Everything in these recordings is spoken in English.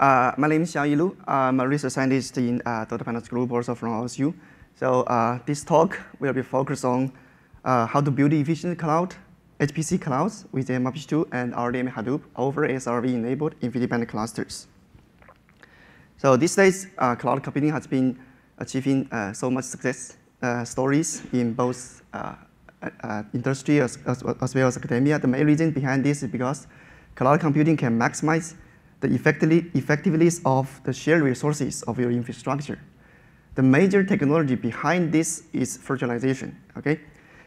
My name is Xiaoyi Lu. I'm a research scientist in Dr. Panda's group, also from OSU. So this talk will be focused on how to build efficient cloud, HPC clouds with MVAPICH2 and RDMA-Hadoop over SRV-enabled InfiniBand clusters. So these days, cloud computing has been achieving so much success stories in both industry as well as academia. The main reason behind this is because cloud computing can maximize the effectiveness of the shared resources of your infrastructure. The major technology behind this is virtualization. Okay,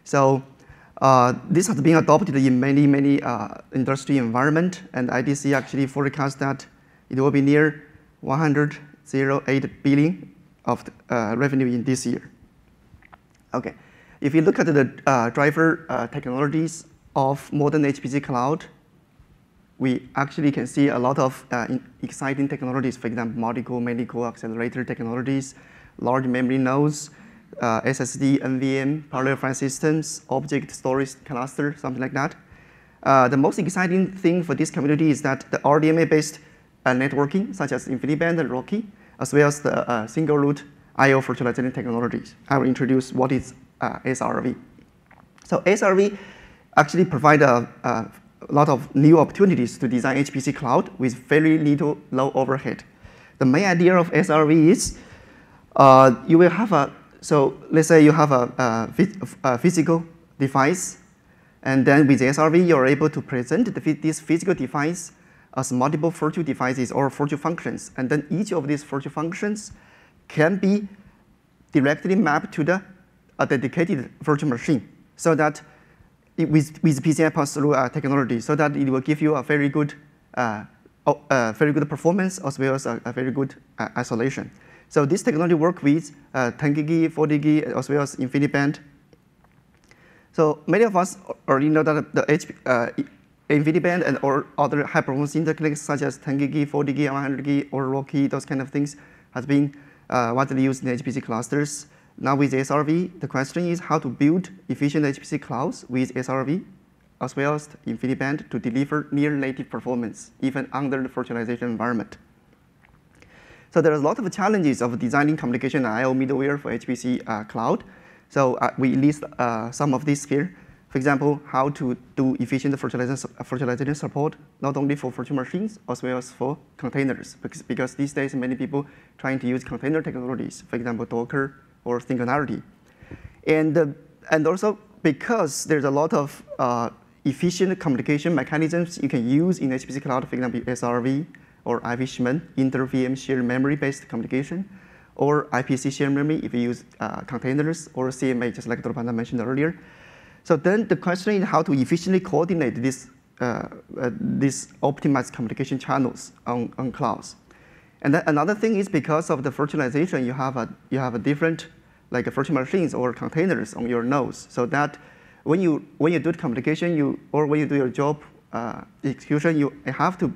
so this has been adopted in many industry environments, and IDC actually forecasts that it will be near $108 billion of revenue in this year. Okay, if you look at the driver technologies of modern HPC cloud, we actually can see a lot of exciting technologies, for example, multi-core, many-core accelerator technologies, large memory nodes, SSD, NVM, parallel file systems, object storage cluster, something like that. The most exciting thing for this community is that the RDMA-based networking, such as InfiniBand and RoCE, as well as the single root I/O virtualization technologies. I will introduce what is SRV. So SRV actually provides a lot of new opportunities to design HPC cloud with very little low overhead. The main idea of SRV is you will have a, so let's say you have a physical device, and then with SRV you're able to present this physical device as multiple virtual devices or virtual functions, and then each of these virtual functions can be directly mapped to a dedicated virtual machine, so that with PCI pass-through technology, so that it will give you a very good performance as well as a very good isolation. So this technology works with 10GB, 40GB, as well as InfiniBand. So many of us already know that the InfiniBand and or other high-performance interconnects such as 10GB, 40GB, 100GB, or RoCE, those kind of things, has been widely used in HPC clusters. Now with SRV, the question is how to build efficient HPC clouds with SRV as well as InfiniBand to deliver near-native performance, even under the virtualization environment. So there are a lot of challenges of designing communication and I/O middleware for HPC cloud. So we list some of these here. For example, how to do efficient virtualization support, not only for virtual machines, as well as for containers, because these days many people trying to use container technologies, for example, Docker, or Singularity. And also because there's a lot of efficient communication mechanisms you can use in HPC cloud, for example, SRV or IVM, inter-VM shared memory-based communication, or IPC shared memory if you use containers, or CMA, just like Dr. Panda mentioned earlier. So then the question is how to efficiently coordinate these optimized communication channels on clouds. And then another thing is because of the virtualization, you have a different like virtual machines or containers on your nodes, so that when you do communication, when you do your job execution, you have to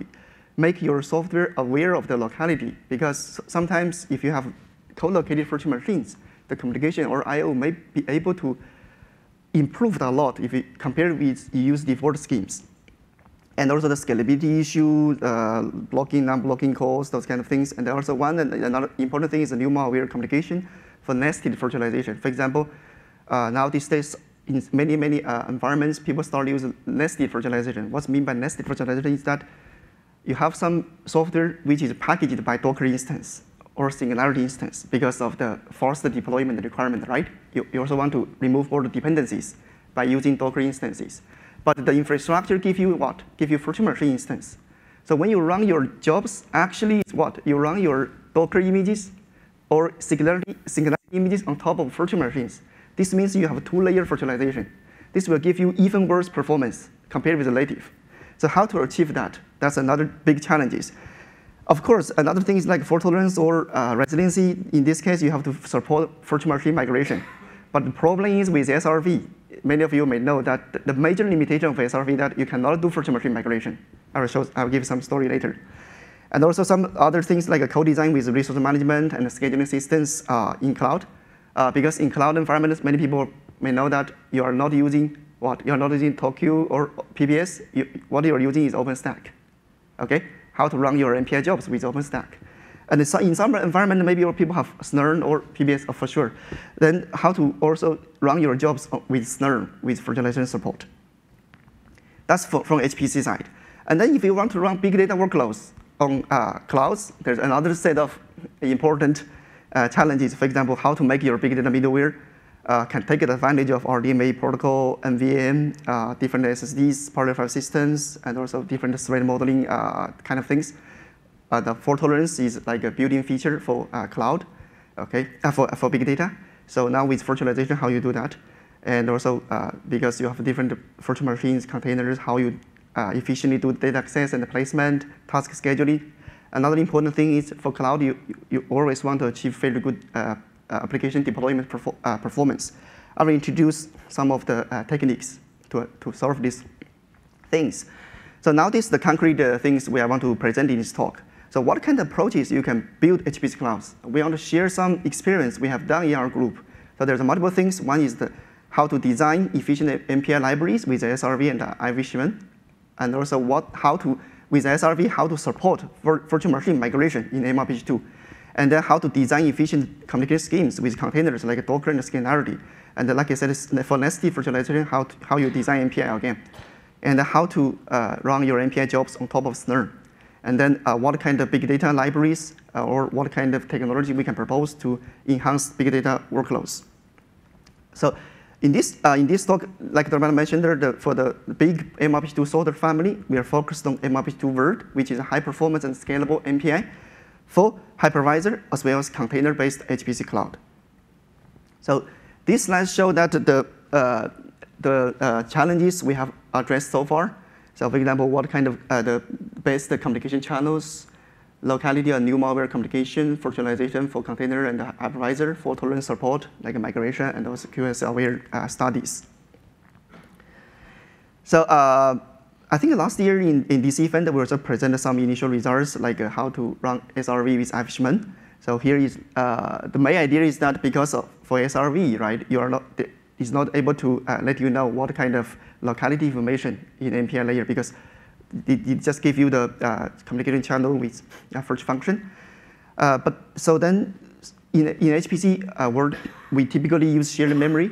make your software aware of the locality, because sometimes if you have co-located virtual machines, the communication or I/O may be able to improve a lot if you compare with use default schemes. And also the scalability issue, blocking, non-blocking calls, those kind of things. And also another important thing is the NUMA-aware communication for nested virtualization. For example, now these days, in many environments, people start using nested virtualization. What's meant by nested virtualization is that you have some software which is packaged by Docker instance or Singularity instance because of the fast deployment requirement, right? You also want to remove all the dependencies by using Docker instances. But the infrastructure gives you what? Give you virtual machine instance. So when you run your jobs, actually it's what? You run your Docker images or Singularity images on top of virtual machines. This means you have two-layer virtualization. This will give you even worse performance compared with the native. So how to achieve that? That's another big challenge. Of course, another thing is like fault tolerance or resiliency. In this case, you have to support virtual machine migration. But the problem is with SRV. Many of you may know that the major limitation of SRV is that you cannot do virtual machine migration. I will give some story later. And also some other things like a co-design with resource management and scheduling systems in cloud. Because in cloud environments, many people may know that you are not using what? You are not using Docker or PBS. What you are using is OpenStack. Okay? how to run your MPI jobs with OpenStack. And so in some environment, maybe your people have SLURM or PBS for sure. Then how to also run your jobs with SLURM, with virtualization support. That's from HPC side. And then if you want to run big data workloads on clouds, there's another set of important challenges. For example, how to make your big data middleware can take advantage of RDMA protocol, NVM, different SSDs, parallel systems, and also different thread modeling kind of things. The fault tolerance is like a built-in feature for cloud, okay, for big data. So now with virtualization, how you do that, and also because you have different virtual machines, containers, how you efficiently do data access and placement, task scheduling. Another important thing is for cloud, you always want to achieve very good application deployment performance. I will introduce some of the techniques to solve these things. So now this is the concrete things I want to present in this talk. So what kind of approaches you can build HPC clouds? We want to share some experience we have done in our group. So there's multiple things. One is how to design efficient MPI libraries with SRV and IVM, and also with SRV, how to support virtual machine migration in MVAPICH2, and then how to design efficient communication schemes with containers like Docker and Singularity. And like I said, for nested virtualization, how you design MPI again, and how to run your MPI jobs on top of SLURM. And then what kind of big data libraries or what kind of technology we can propose to enhance big data workloads. So in this talk, like Dr. Panda mentioned, for the big MVAPICH2 solder family, we are focused on MVAPICH2 Vert, which is a high performance and scalable MPI for hypervisor as well as container-based HPC cloud. So these slides show that the challenges we have addressed so far. So for example, what kind of the best communication channels, locality and new malware communication, virtualization for container and hypervisor, fault tolerance support, like migration and also QSL studies. So I think last year in this event, we also presented some initial results, like how to run SRV with IVM. So here is the main idea is that for SRV, right, it's not able to let you know what kind of locality information in MPI layer, because it just gives you the communication channel with a virtual function. But so then in HPC world, we typically use shared memory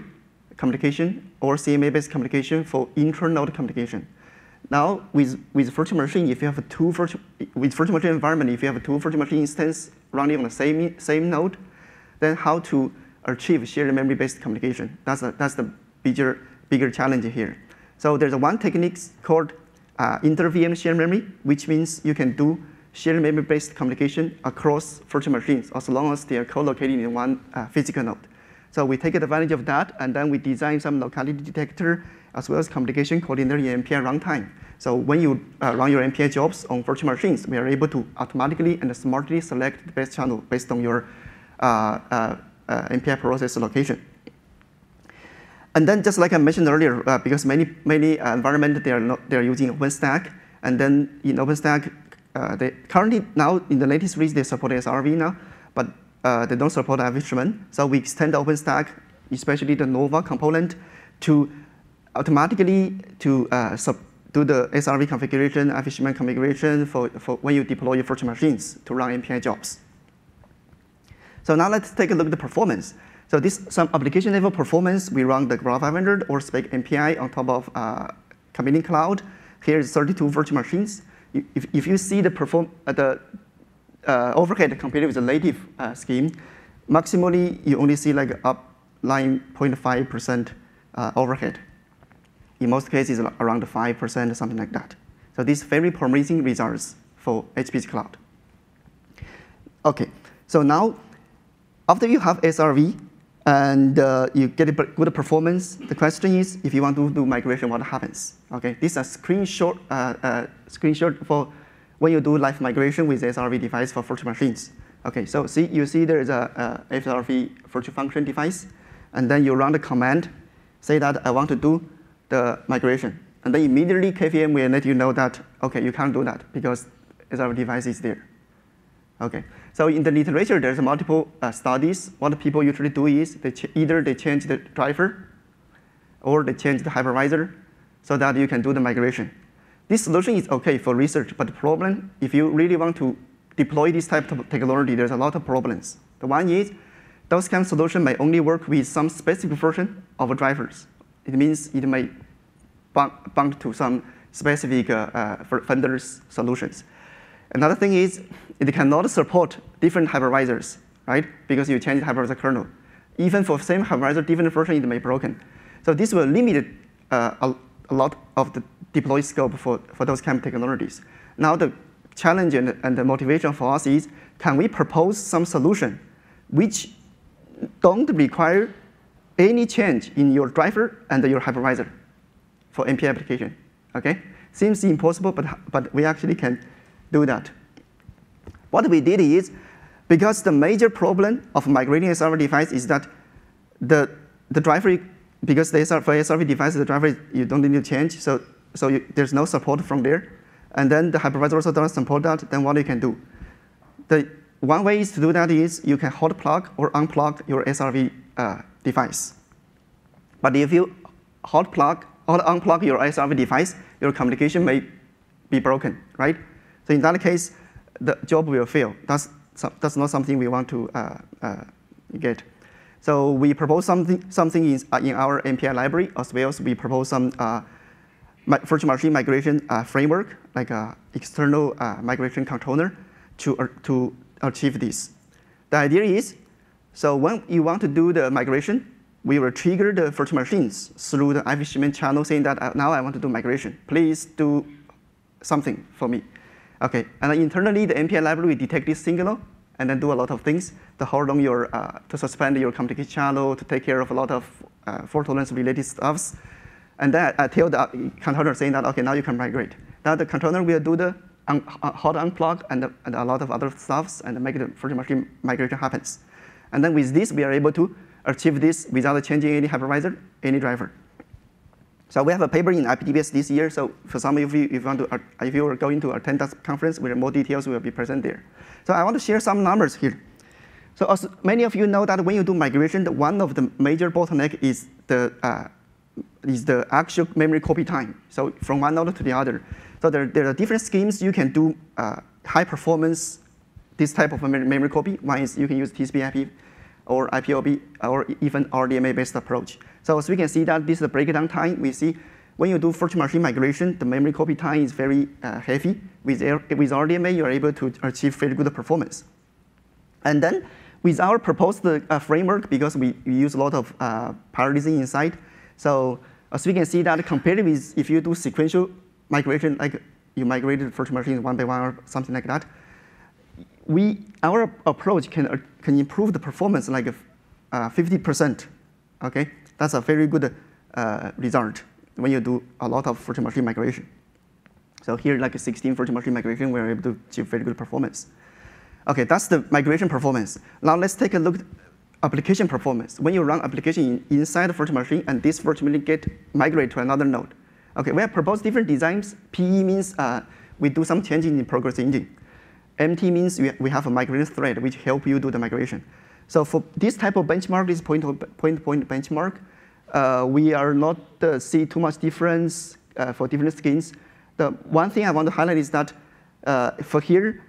communication or CMA-based communication for internode communication. Now with virtual machine, if you have two virtual machine instances running on the same node, then how to achieve shared memory-based communication? That's the bigger challenge here. So there's one technique called inter-VM shared memory, which means you can do shared memory-based communication across virtual machines as long as they are co-located in one physical node. So we take advantage of that, and then we design some locality detector as well as communication coordinator in MPI runtime. So when you run your MPI jobs on virtual machines, we are able to automatically and smartly select the best channel based on your MPI process location. And then, just like I mentioned earlier, because many environments they are using OpenStack, and then in OpenStack, they currently now in the latest release they support SRV now, but they don't support IVM. So we extend OpenStack, especially the Nova component, to automatically do the SRV configuration, IVM configuration for when you deploy your virtual machines to run MPI jobs. So now let's take a look at the performance. So some application level performance, we run the Graph 500 or SPEC MPI on top of computing cloud. Here is 32 virtual machines. If you see the overhead compared with the native scheme, maximally you only see like up 9.5% overhead. In most cases, around 5% or something like that. So these very promising results for HPC cloud. Okay. So now, after you have SRV and you get a good performance, the question is, if you want to do migration, what happens? Okay, this is a screenshot for when you do live migration with SRV device for virtual machines. Okay, so you see there is a SRV virtual function device, and then you run the command, say that I want to do the migration, and then immediately KVM will let you know that okay, you can't do that because SRV device is there. Okay, so in the literature, there's multiple studies. What people usually do is either they change the driver or they change the hypervisor so that you can do the migration. This solution is okay for research, but the problem, if you really want to deploy this type of technology, there's a lot of problems. The one is, those kind of solution may only work with some specific version of drivers. It means it may bump to some specific vendors' solutions. Another thing is, it cannot support different hypervisors, right? Because you change the hypervisor kernel. Even for the same hypervisor, different version, it may be broken. So this will limit a lot of the deploy scope for those kind of technologies. Now the challenge and the motivation for us is, can we propose some solution which don't require any change in your driver and your hypervisor for NP application? Okay? Seems impossible, but we actually can do that. What we did is, because the major problem of migrating SRV device is that the driver, because for SRV device, the driver, you don't need to change, so there's no support from there. And then the hypervisor also doesn't support that, then what you can do? One way is to do that is you can hot plug or unplug your SRV device. But if you hot plug or unplug your SRV device, your communication may be broken, right? So in that case, the job will fail. That's not something we want to get. So we propose something in our MPI library, as well as we propose some virtual machine migration framework, like an external migration controller to achieve this. The idea is, so when you want to do the migration, we will trigger the virtual machines through the IPH shipment channel saying that now I want to do migration. Please do something for me. Okay, and then internally, the MPI library will detect this signal and then do a lot of things to hold on your, to suspend your communication channel, to take care of a lot of fault tolerance related stuffs. And then I tell the controller saying that, okay, now you can migrate. Now the controller will do the hot unplug and a lot of other stuffs and make the virtual machine migration happens. And then with this, we are able to achieve this without changing any hypervisor, any driver. So we have a paper in IPDBS this year. So for some of you, if you are going to attend that conference, where more details will be present there. So I want to share some numbers here. So as many of you know that when you do migration, one of the major bottleneck is the actual memory copy time. So from one node to the other. So there are different schemes you can do high performance, this type of memory copy. One is you can use TCP/IP or IPOB or even RDMA-based approach. So as we can see that this is the breakdown time. We see when you do virtual machine migration, the memory copy time is very heavy. With RDMA, you are able to achieve very good performance. And then with our proposed framework, because we use a lot of parallelism inside, so as we can see that compared with if you do sequential migration, like you migrated virtual machines one by one or something like that, our approach can improve the performance like 50%. Okay, that's a very good result when you do a lot of virtual machine migration. So here, like 16 virtual machine migration, we're able to achieve very good performance. Okay, that's the migration performance. Now let's take a look at application performance. When you run application inside the virtual machine, and this virtual machine get migrate to another node. Okay, we have proposed different designs. PE means we do some change in the progress engine. MT means we have a migration thread which help you do the migration. So for this type of benchmark, this point-to-point benchmark, we are not see too much difference for different schemes. The one thing I want to highlight is that for here,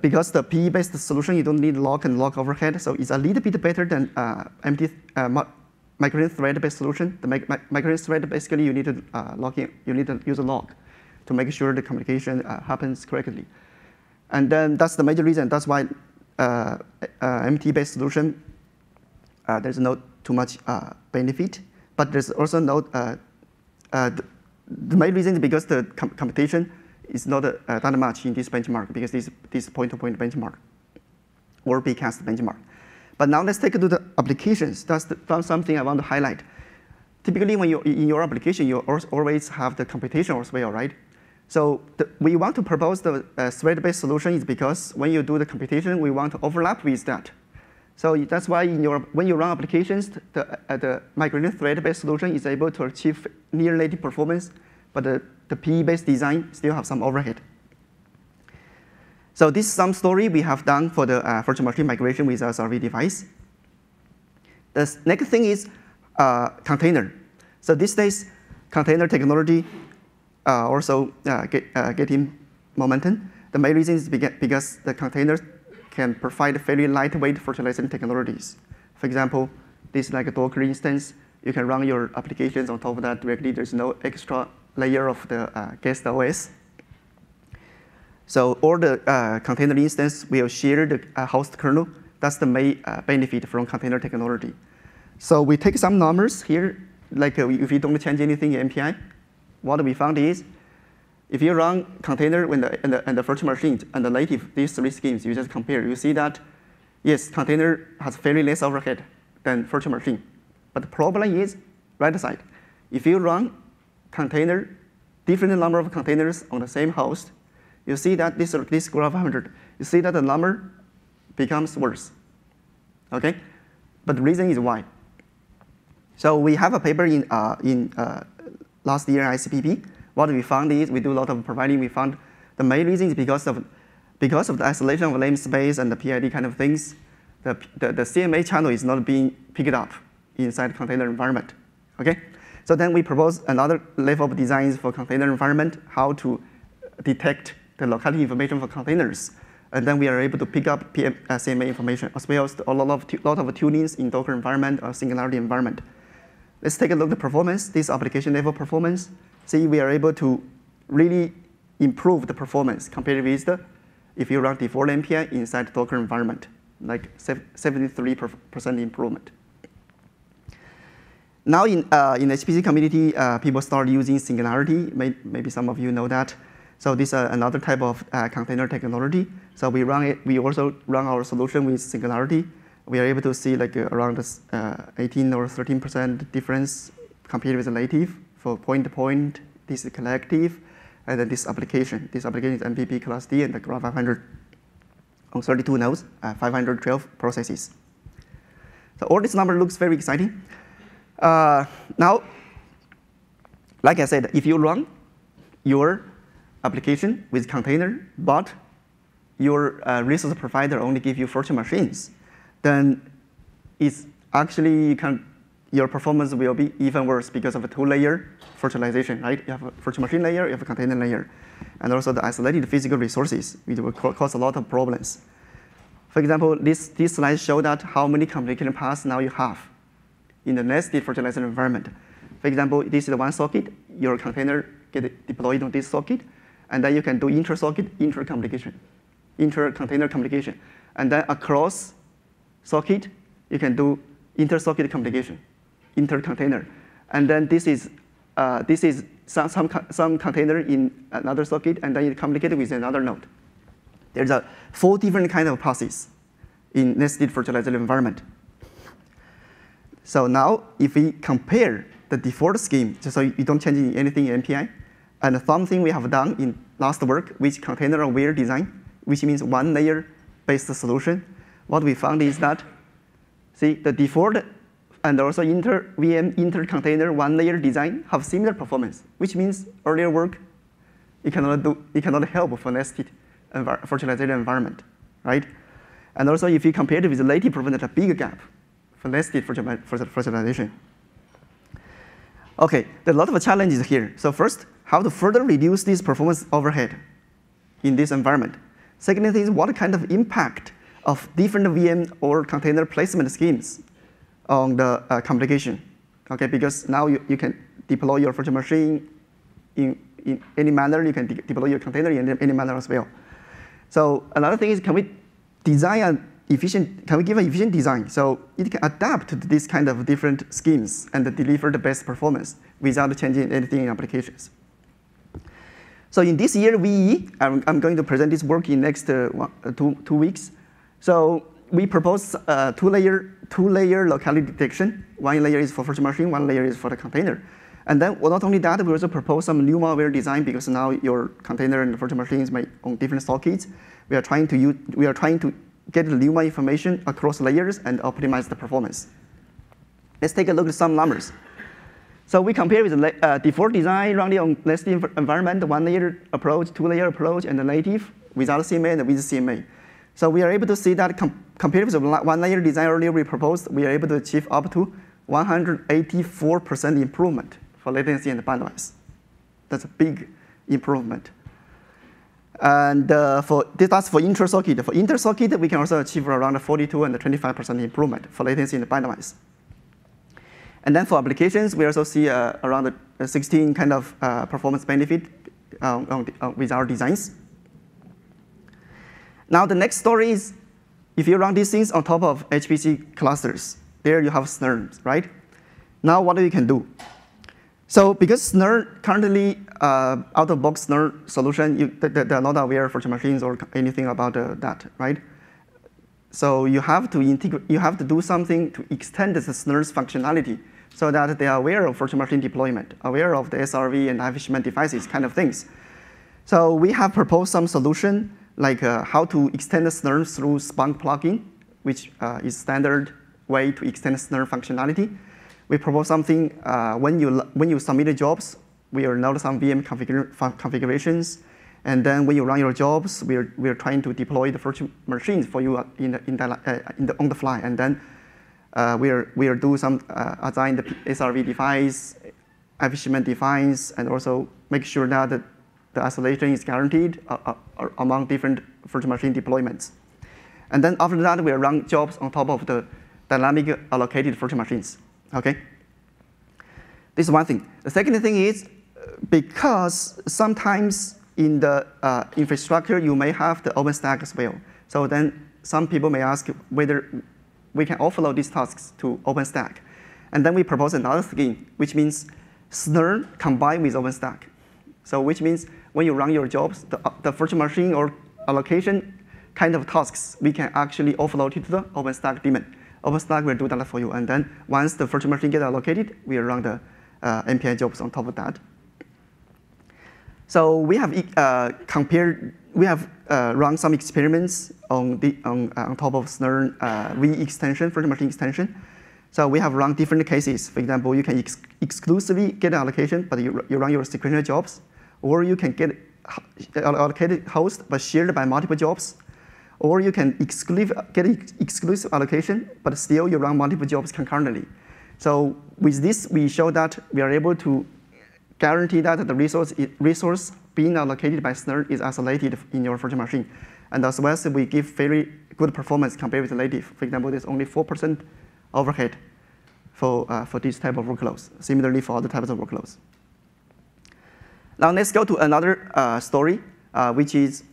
because the PE-based solution, you don't need lock and lock overhead, so it's a little bit better than migration thread-based solution. The migration thread, basically, you need to lock in, you need to use a lock to make sure the communication happens correctly. And then that's the major reason. That's why MT-based solution, there's not too much benefit. But there's also no, the main reason is because the computation is not that much in this benchmark, because this point-to-point benchmark or bcast benchmark. But now let's take a look at the applications. That's something I want to highlight. Typically, when you in your application, you always have the computation as well, right? So we want to propose the thread-based solution is because when you do the computation, we want to overlap with that. So that's why when you run applications, the migrating thread-based solution is able to achieve near native performance, but the PE-based design still have some overhead. So this is some story we have done for the virtual machine migration with SRV device. The next thing is container. So these days, container technology also getting momentum. The main reason is because the containers can provide very lightweight virtualization technologies. For example, this like a Docker instance, you can run your applications on top of that directly. There's no extra layer of the guest OS. So all the container instance will share the host kernel. That's the main benefit from container technology. So we take some numbers here, like if you don't change anything in MPI, what we found is, if you run container and the virtual machine and the native, these three schemes, you just compare, you see that, yes, container has very less overhead than virtual machine. But the problem is right side. If you run container, different number of containers on the same host, you see that this graph 100, you see that the number becomes worse, okay? But the reason is why. So we have a paper in last year ICPP. What we found is we do a lot of providing. We found the main reason is because of the isolation of namespace and the PID kind of things, the CMA channel is not being picked up inside container environment. Okay, so then we propose another level of designs for container environment, how to detect the locality information for containers, and then we are able to pick up CMA information as well as a lot of tunings in Docker environment or Singularity environment. Let's take a look at the performance. This application level performance. See, we are able to really improve the performance compared with if you run default MPI inside Docker environment, like 73% improvement. Now in the HPC community, people start using Singularity. Maybe some of you know that. So this is another type of container technology. So we run it. We also run our solution with Singularity. We are able to see like around 18 or 13% difference compared with the native. For point-to-point, this is collective, and then this application. This application is MVP class D and the Graph 500 on 32 nodes, 512 processes. So all this number looks very exciting. Now, like I said, if you run your application with container, but your resource provider only gives you virtual machines, then it's actually you can. Your performance will be even worse because of a two-layer virtualization, right? You have a virtual machine layer, you have a container layer, and also the isolated physical resources, which will cause a lot of problems. For example, this slide shows that how many communication paths now you have in the nested virtualization environment. For example, this is one socket. Your container get deployed on this socket, and then you can do inter-socket, inter-container communication, and then across socket, you can do inter-socket communication. Inter-container, and then this is some container in another socket, and then it communicates with another node. There's a 4 different kind of passes in nested virtualization environment. So now, if we compare the default scheme, just so you don't change anything in MPI, and something we have done in last work, which container-aware design, which means one-layer-based solution, what we found is that, see, the default and also inter-VM, inter-container, one-layer design have similar performance, which means earlier work, it cannot help for nested virtualization environment, right? And also, if you compare it with the native, there's a big gap for nested virtualization. OK, there are a lot of challenges here. So first, how to further reduce this performance overhead in this environment. Second thing is what kind of impact of different VM or container placement schemes on the complication, okay? Because now you can deploy your virtual machine in any manner. You can deploy your container in any manner as well. So another thing is, can we give an efficient design so it can adapt to this kind of different schemes and deliver the best performance without changing anything in applications? So in this year VE, I'm going to present this work in next 2 weeks. So we propose two-layer locality detection. One layer is for virtual machine, one layer is for the container. And then, well, not only that, we also propose some NUMA-aware design because now your container and virtual machines may on different sockets. We are trying to get the NUMA information across layers and optimize the performance. Let's take a look at some numbers. So we compare with the default design running on nested environment, one-layer approach, two-layer approach, and the native without CMA and with CMA. So we are able to see that compared with the one-layer design earlier we proposed, we are able to achieve up to 184% improvement for latency and bandwidth. That's a big improvement. And that's for inter-circuit. For inter-circuit, we can also achieve around 42 and 25% improvement for latency and bandwidth. And then for applications, we also see around 16 kind of performance benefit with our designs. Now the next story is, if you run these things on top of HPC clusters, there you have SLURMs, right? Now what you can do? So because SLURM currently out-of-box SLURM solution, they're not aware of virtual machines or anything about that, right? So you have to integrate. You have to do something to extend the SLURM's functionality so that they are aware of virtual machine deployment, aware of the SRV and management devices kind of things. So we have proposed some solution like how to extend the SLURM through Splunk plugin, which is standard way to extend SLURM functionality. We propose something when you submit the jobs, we will note some VM configurations, and then when you run your jobs, we are trying to deploy the virtual machines for you on the fly, and then we are do some assign the SRV device, management device, and also make sure that the isolation is guaranteed among different virtual machine deployments. And then after that, we run jobs on top of the dynamic allocated virtual machines. Okay? This is one thing. The second thing is, because sometimes in the infrastructure, you may have the OpenStack as well. So then some people may ask whether we can offload these tasks to OpenStack. And then we propose another scheme, which means SLURM combined with OpenStack. So which means when you run your jobs, the virtual machine or allocation kind of tasks, we can actually offload it to the OpenStack daemon. OpenStack will do that for you. And then once the virtual machine gets allocated, we run the MPI jobs on top of that. So we have run some experiments on top of SLURM V extension, virtual machine extension. So we have run different cases. For example, you can exclusively get an allocation, but you run your sequential jobs. Or you can get allocated host, but shared by multiple jobs. Or you can get exclusive allocation, but still you run multiple jobs concurrently. So with this, we show that we are able to guarantee that the resource being allocated by SLURM is isolated in your virtual machine. And as well as we give very good performance compared with the native. For example, there's only 4% overhead for this type of workloads, similarly for other types of workloads. Now let's go to another story, which is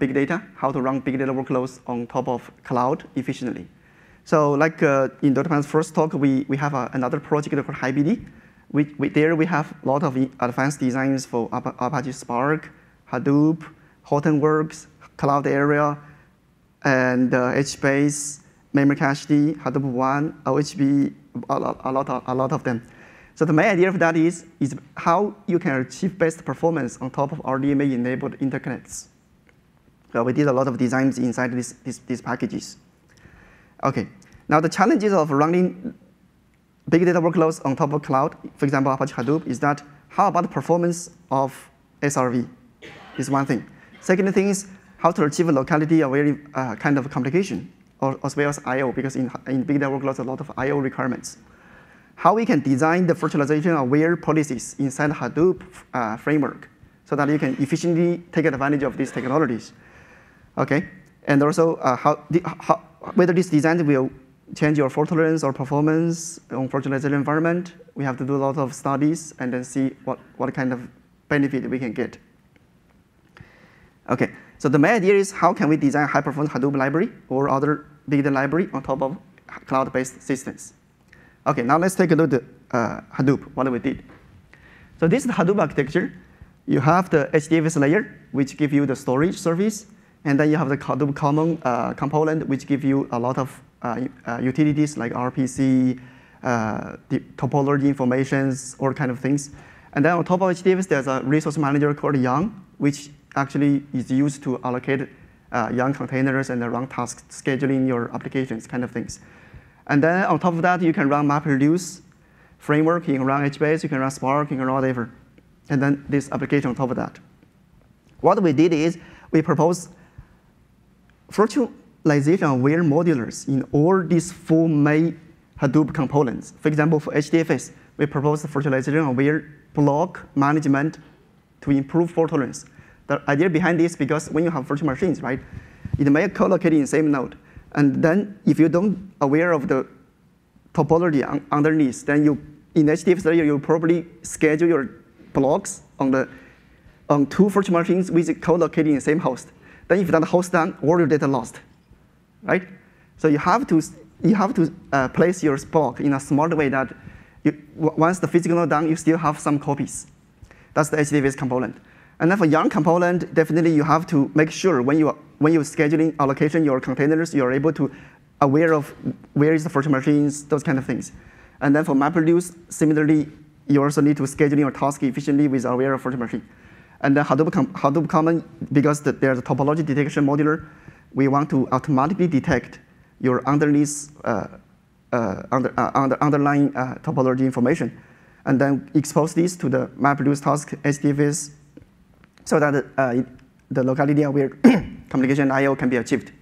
big data, how to run big data workloads on top of cloud efficiently. So like in Dr. Panda's first talk, we have another project called HiBD. There we have a lot of advanced designs for Apache Spark, Hadoop, Hortonworks, Cloud Area, and HBase, Memory Cache D, Hadoop 1, OHB, a lot of them. So the main idea of that is how you can achieve best performance on top of RDMA-enabled interconnects. So we did a lot of designs inside these packages. Okay, now the challenges of running big data workloads on top of cloud, for example, Apache Hadoop, is that how about the performance of SRV is one thing. Second thing is how to achieve locality aware kind of complication, or as well as I/O, because in big data workloads, a lot of I/O requirements. How we can design the virtualization aware policies inside Hadoop framework so that you can efficiently take advantage of these technologies. Okay, and also whether this design will change your fault tolerance or performance on virtualization environment. We have to do a lot of studies and then see what kind of benefit we can get. Okay, so the main idea is how can we design high-performance Hadoop library or other big data library on top of cloud-based systems. Okay, now let's take a look at Hadoop, what we did. So this is the Hadoop architecture. You have the HDFS layer, which gives you the storage service. And then you have the Hadoop common component, which gives you a lot of utilities like RPC, topology informations, all kind of things. And then on top of HDFS, there's a resource manager called YARN, which actually is used to allocate YARN containers and run task scheduling your applications, kind of things. And then on top of that, you can run MapReduce framework, you can run HBase, you can run Spark, you can run whatever. And then this application on top of that. What we did is we proposed virtualization aware modulars in all these four main Hadoop components. For example, for HDFS, we propose the virtualization aware block management to improve fault tolerance. The idea behind this, because when you have virtual machines, right, it may co-locate in the same node. And then if you don't aware of the topology underneath, then you, in HDFS layer, you probably schedule your blocks on two virtual machines with co-located in the same host. Then if that host done, all your data lost, right? So you have to place your block in a smart way that you, once the physical node done, you still have some copies. That's the HDFS component. And then for YARN component, definitely you have to make sure when you're scheduling allocation your containers, you're able to aware of where is the virtual machines, those kind of things. And then for MapReduce, similarly, you also need to schedule your task efficiently with aware of virtual machine. And then Hadoop common, because there's a topology detection modular, we want to automatically detect your underlying topology information, and then expose this to the MapReduce task HDFS so that the locality aware communication I/O can be achieved.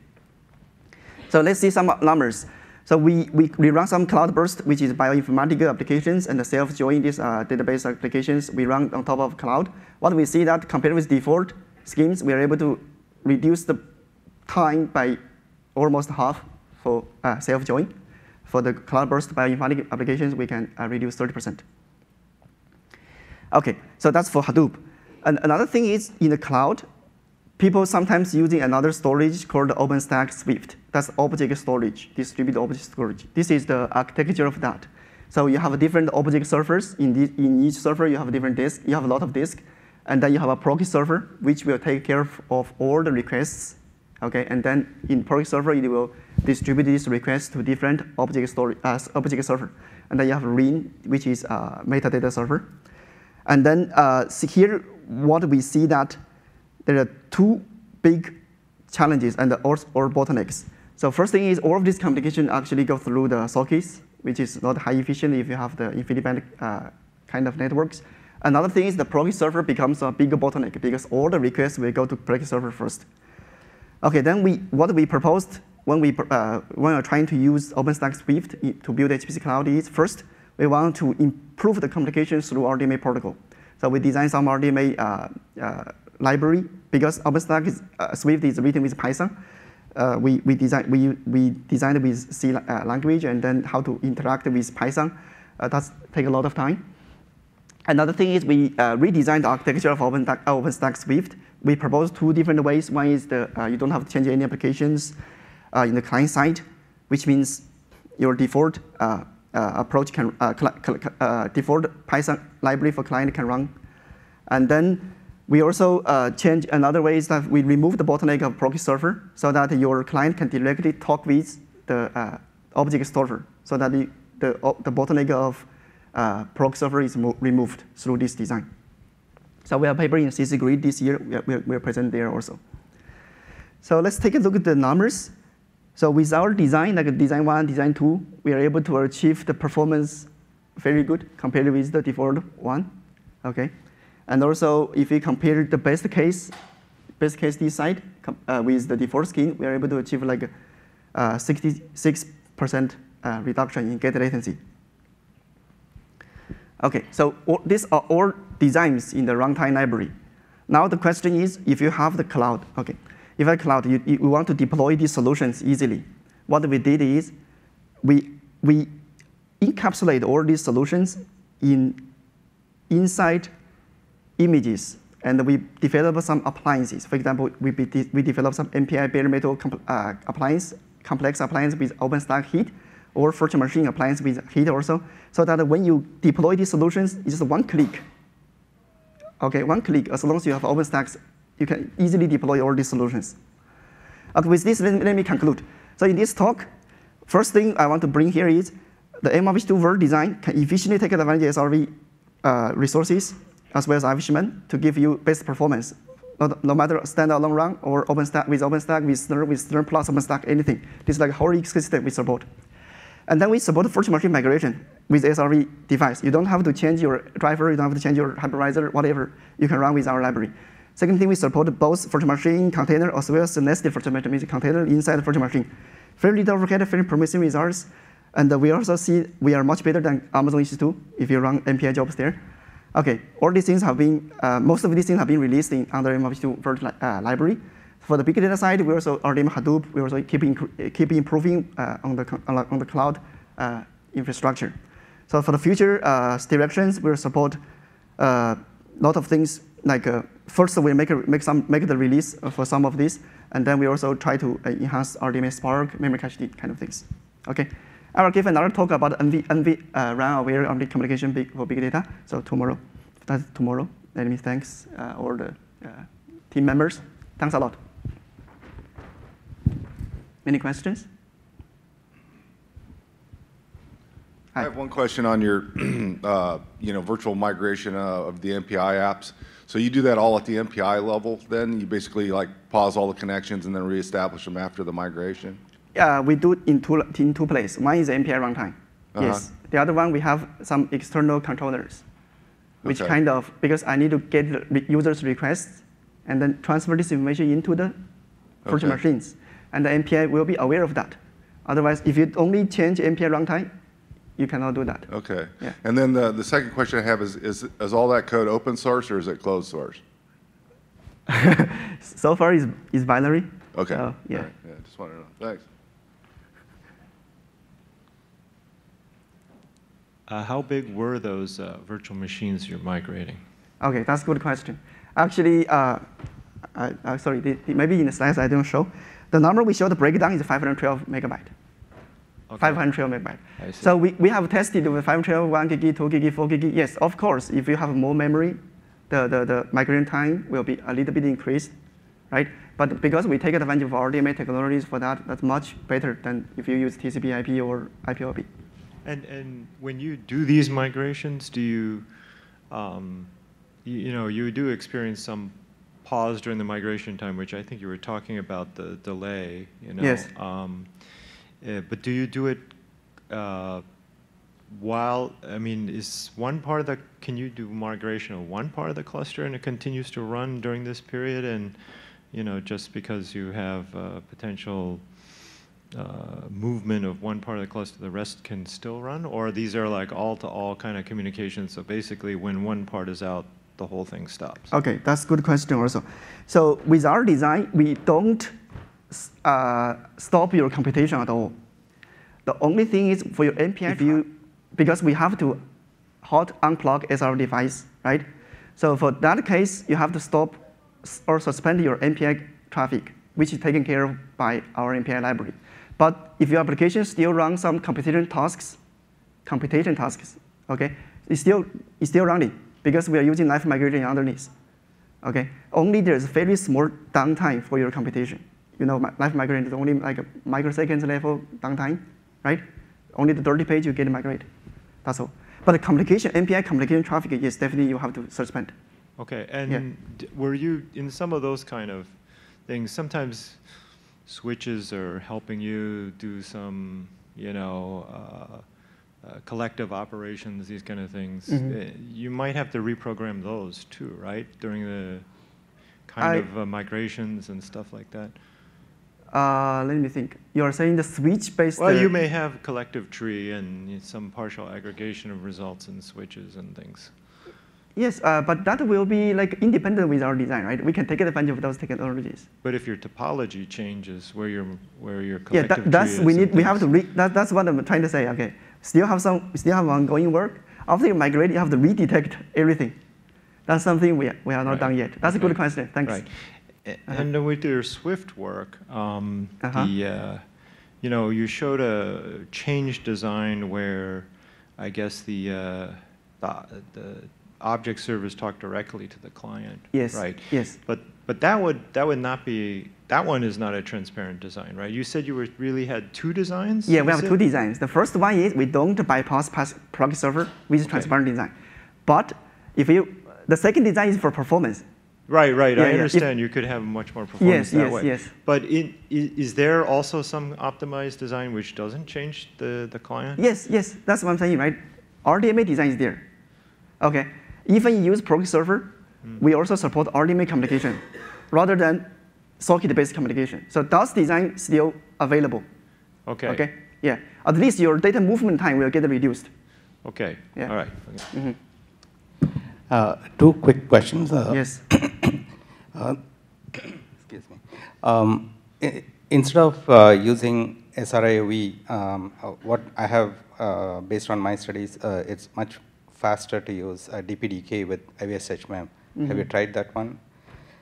So let's see some numbers. So we run some CloudBurst, which is bioinformatics applications, and the self-join these database applications we run on top of cloud. What we see that compared with default schemes, we are able to reduce the time by almost half for self-join. For the CloudBurst bioinformatics applications, we can reduce 30%. OK, so that's for Hadoop. And another thing is in the cloud, people sometimes using another storage called OpenStack Swift. That's object storage, distributed object storage. This is the architecture of that. So you have different object servers. In each server, you have different disk. You have a lot of disk. And then you have a proxy server, which will take care of all the requests. Okay, and then in proxy server, it will distribute these requests to different object storage object server. And then you have RIN, which is metadata server. And then here, what we see that there are two big challenges and or bottlenecks. So first thing is all of this communication actually go through the sockets, which is not high efficient if you have the InfiniBand kind of networks. Another thing is the proxy server becomes a bigger bottleneck because all the requests will go to proxy server first. Okay, then what we proposed when we're trying to use OpenStack Swift to build HPC cloud is first we want to improve the communications through RDMA protocol. So we designed some RDMA library, because OpenStack Swift is written with Python. We designed it with C language, and then how to interact with Python. That's take a lot of time. Another thing is we redesigned the architecture of OpenStack Swift. We proposed two different ways. One is you don't have to change any applications in the client side, which means your default approach can default Python library for client can run, and then we also change another way is that we remove the bottleneck of proxy server so that your client can directly talk with the object server, so that the bottleneck of proxy server is removed through this design. So we have a paper in CC Grid this year. We'll present there also. So let's take a look at the numbers. So with our design, like design one, design two, we are able to achieve the performance very good compared with the default one. Okay. And also, if we compare the best case this side with the default scheme, we are able to achieve like 66% reduction in gate latency. OK, so these are all designs in the runtime library. Now the question is, if you have the cloud, OK, if I cloud, you want to deploy these solutions easily. What we did is we encapsulate all these solutions inside images, and we develop some appliances. For example, we develop some MPI bare metal appliance, complex appliance with OpenStack Heat, or virtual machine appliance with Heat also, so that when you deploy these solutions, it's just one click. Okay, one click. As long as you have OpenStack, you can easily deploy all these solutions. Okay, with this, let me conclude. So in this talk, first thing I want to bring here is the MVAPICH2 world design can efficiently take advantage of SRV resources, as well as IBM, to give you best performance, no matter standalone run or OpenStack with OpenStack, with SLURM plus OpenStack, anything. This is like a whole ecosystem we support. And then we support virtual machine migration with SRV device. You don't have to change your driver, you don't have to change your hypervisor, whatever. You can run with our library. Second thing, we support both virtual machine container as well as nested virtual machine container inside the virtual machine. Very little overhead, very promising results. And we also see we are much better than Amazon EC2 if you run MPI jobs there. Okay, all these things have been, most of these things have been released in under MVAPICH2 version library. For the big data side, we also RDMA-Hadoop. We also keep improving on the cloud infrastructure. So for the future directions, we'll support a lot of things. Like first, we make the release for some of these, and then we also try to enhance RDMA Spark, memory cache kind of things. Okay, I will give another talk about RAN-aware RDMA communication for big data. So tomorrow, that's tomorrow. Let me thank all the team members. Thanks a lot. Any questions? Hi. I have one question on your virtual migration of the MPI apps. So you do that all at the MPI level then? You basically like pause all the connections and then reestablish them after the migration? Yeah, we do it in two places. One is MPI runtime. Uh-huh. Yes. The other one, we have some external controllers, which kind of, because I need to get the user's requests and then transfer this information into the virtual machines. And the MPI will be aware of that. Otherwise, if you only change MPI runtime, you cannot do that. Okay. Yeah. And then the second question I have is all that code open source or is it closed source? So far, it's binary. Okay. So, yeah. All right. Yeah. Just wanted to know. Thanks. How big were those virtual machines you're migrating? Okay, that's a good question. Actually, sorry, maybe in the slides I didn't show. The number we showed the breakdown is 512 megabyte. Okay. 512 megabyte. So we have tested with 512, 1 gig, 2 gig, 4 gig. Yes, of course, if you have more memory, the migration time will be a little bit increased, right? But because we take advantage of RDMA technologies for that, that's much better than if you use TCP/IP or IP/OP. And when you do these migrations, do you, you do experience some pause during the migration time, which I think you were talking about the delay, Yes. But do you do it while, is one part of the, can you do migration of one part of the cluster and it continues to run during this period? And, just because you have potential movement of one part of the cluster, the rest can still run? Or these are like all-to-all kind of communication, so basically when one part is out, the whole thing stops? Okay, that's a good question also. So with our design, we don't stop your computation at all. The only thing is for your MPI view, because we have to hot unclog SRV device, right? So for that case, you have to stop or suspend your MPI traffic, which is taken care of by our MPI library. But if your application still runs some computation tasks, okay, it's still running because we are using live migration underneath. Okay, only there's very small downtime for your computation. Live migration is only like a microseconds level downtime, right? Only the dirty page you get migrated. That's all. But the MPI communication traffic, yes, definitely you have to suspend. Okay, and were you in some of those kind of things? Sometimes switches are helping you do some, collective operations, these kind of things. Mm-hmm. You might have to reprogram those too, right? During the migrations and stuff like that. Let me think. You are saying the switch-based... Well, you may have collective tree and some partial aggregation of results and switches and things. Yes, but that will be like independent with our design, right? We can take advantage of those technologies. But if your topology changes, where your collective tree is... That's what I'm trying to say. Okay, still have ongoing work. After you migrate, you have to redetect everything. That's something we are not done yet. That's a good question. Thanks. Right. And with your Swift work, you showed a change design where I guess the object servers talk directly to the client. Yes. Right. Yes. But that would not be, that one is not a transparent design, right? You said you really had two designs? Yeah, we have two designs. The first one is we don't bypass proxy server with transparent design. But if you, the second design is for performance. Right, I understand. You could have much more performance that way. Yes. But is there also some optimized design which doesn't change the client? Yes, that's what I'm saying, right? RDMA design is there. Okay, even you use proxy server, we also support RDMA communication rather than socket-based communication. So that's design still available. Okay. Yeah, at least your data movement time will get reduced. Okay, all right. Okay. Mm-hmm. Two quick questions. Yes. Excuse me. Instead of using SR-IOV, what I have, based on my studies, it's much faster to use DPDK with IVS-HMEM. Mm-hmm. Have you tried that one?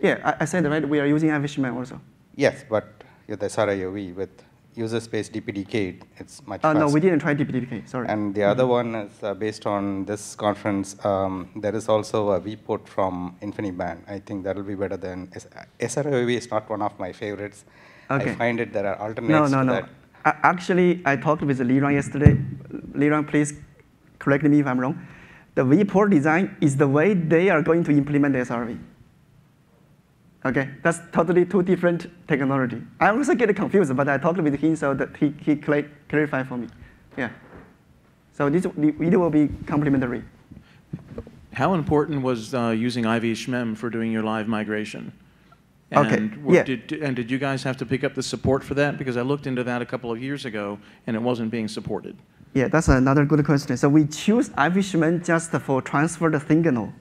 Yeah, I said, right, we are using IVS-HMEM also. Yes, but with SR-IOV, with user space DPDK, it's much faster. No, we didn't try DPDK, sorry. And the other one is based on this conference, there is also a vPort from InfiniBand. I think that will be better than SR-IOV is not one of my favorites. Okay. I find it there are alternatives. No, no, no. Actually, I talked with Liran yesterday. Liran, please correct me if I'm wrong. The vPort design is the way they are going to implement the SRV. Okay, that's totally two different technology. I also get confused, but I talked with him so that he clarified for me. Yeah. So this it will be complementary. How important was using IVS-HMEM for doing your live migration? And okay. Yeah. Did you guys have to pick up the support for that? Because I looked into that a couple of years ago, and it wasn't being supported. Yeah, that's another good question. So we choose IVS-HMEM just for transfer the signal.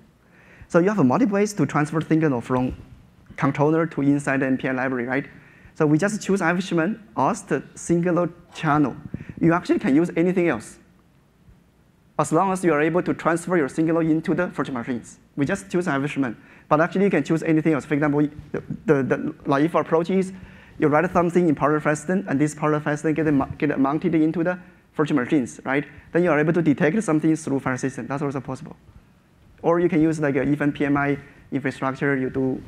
So you have multiple ways to transfer signal from controller to inside the NPI library, right? So we just choose IVS-HMEM as the singular channel. You actually can use anything else, as long as you are able to transfer your signal into the virtual machines. We just choose IVS-HMEM. But actually, you can choose anything else. For example, the naive approach is you write something in parallel fastnet, and this parallel fastnet get mounted into the virtual machines, right? Then you are able to detect something through file system. That's also possible. Or you can use like an event PMI infrastructure. You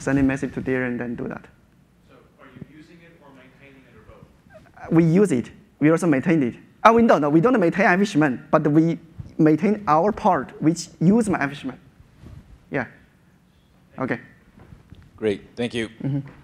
send a message to there and then do that. So are you using it or maintaining it or both? We use it. We also maintain it. Oh, no, we don't maintain IVS-HMEM, but we maintain our part, which use my IVS-HMEM. Yeah. Okay. Great. Thank you. Mm-hmm.